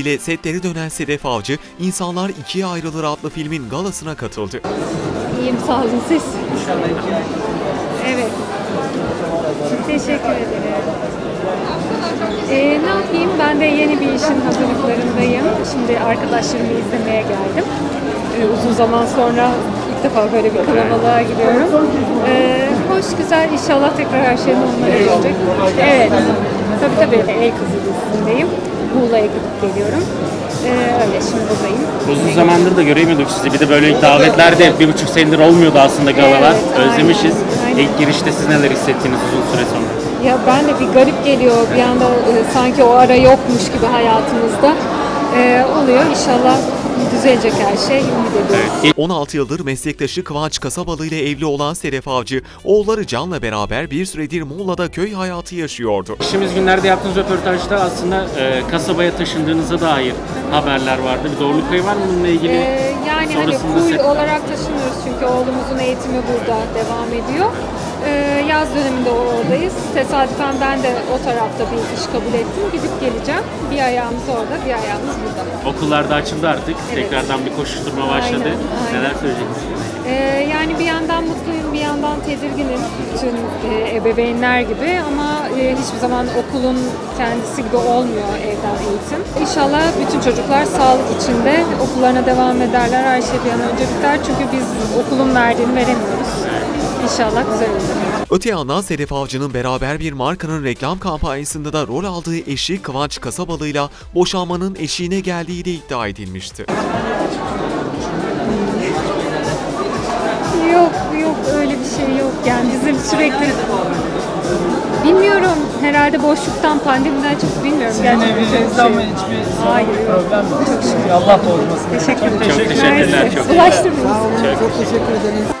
ile setleri dönen Sedef Avcı, İnsanlar İkiye Ayrılır adlı filmin galasına katıldı. İyiyim, sağ olun, siz? İnsanlar ikiye ayrılır. Evet. Teşekkür ederim. Ne yapayım? Ben de yeni bir işin hazırlıklarındayım. Şimdi arkadaşlarımı izlemeye geldim. Uzun zaman sonra ilk defa böyle bir kalabalığa gidiyorum. Hoş, güzel. İnşallah tekrar her şey normale dönecek. Evet. Tabii. El Kızı dizisindeyim. Muğla'ya gidip geliyorum. Öyle şimdi buradayım. Uzun zamandır da göremiyorduk sizi. Bir de böyle davetlerde 1,5 senedir olmuyordu aslında galalar. Evet, özlemişiz. Aynen. İlk girişte siz neler hissettiniz uzun süre sonra? Ya ben de bir garip geliyor. Bir anda sanki o ara yokmuş gibi hayatımızda oluyor. İnşallah düzelecek her şey. Evet. 16 yıldır meslektaşı Kıvanç Kasabalı ile evli olan Sedef Avcı, oğulları Can'la beraber bir süredir Muğla'da köy hayatı yaşıyordu. İşimiz günlerde yaptığınız röportajda aslında kasabaya taşındığınıza dair haberler vardı. Bir doğruluk payı var mı bununla ilgili? Yani full olarak taşınıyoruz çünkü oğlumuzun eğitimi burada devam ediyor. Yaz döneminde oradayız. Tesadüfen ben de o tarafta bir iş kabul ettim. Gidip geleceğim. Bir ayağımız orada, bir ayağımız burada. Okullar da açıldı artık. Evet. Tekrardan bir koşuşturma başladı. Aynen. Neler söyleyeceksiniz? Yani bir yandan mutluyum, bir yandan tedirginim. Bütün ebeveynler gibi ama hiçbir zaman okulun kendisi gibi olmuyor evden eğitim. İnşallah bütün çocuklar sağlık içinde okullarına devam ederler. Her şey bir an önce biter. Çünkü biz okulun verdiğini veremiyoruz. İnşallah güzel olur. Öte yandan Sedef Avcı'nın beraber bir markanın reklam kampanyasında da rol aldığı eşi Kıvanç Kasabalı'yla boşanmanın eşiğine geldiği de iddia edilmişti. Yok, öyle bir şey yok. Yani bizim sürekli... Bilmiyorum, herhalde boşluktan, pandemiden çok bilmiyorum. Sizin evliliğinizden hiçbir problem mi? Çok şükür. Allah bozmasın. Teşekkürler. Çok teşekkürler. Ulaştırdınız. Çok teşekkür ederiz.